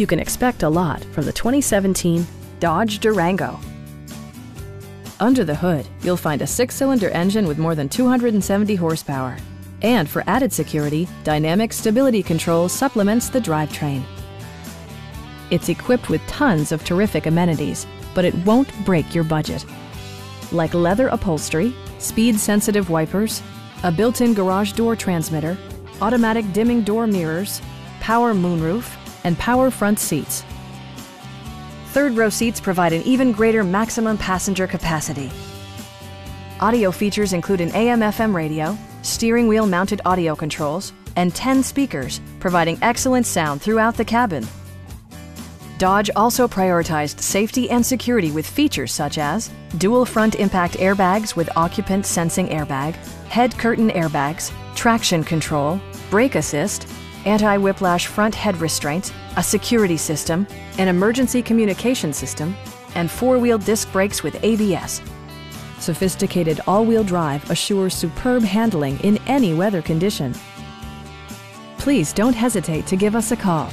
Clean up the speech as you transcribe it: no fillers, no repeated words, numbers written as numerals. You can expect a lot from the 2017 Dodge Durango. Under the hood, you'll find a 6-cylinder engine with more than 270 horsepower. And for added security, Dynamic Stability Control supplements the drivetrain. It's equipped with tons of terrific amenities, but it won't break your budget. Like leather upholstery, speed-sensitive wipers, a built-in garage door transmitter, automatic dimming door mirrors, power moonroof, and power front seats. Third-row seats provide an even greater maximum passenger capacity. Audio features include an AM/FM radio, steering wheel mounted audio controls, and 10 speakers, providing excellent sound throughout the cabin. Dodge also prioritized safety and security with features such as dual front impact airbags with occupant sensing airbag, head curtain airbags, traction control, brake assist, anti-whiplash front head restraints, a security system, an emergency communication system, and 4-wheel disc brakes with ABS. Sophisticated all-wheel drive assures superb handling in any weather condition. Please don't hesitate to give us a call.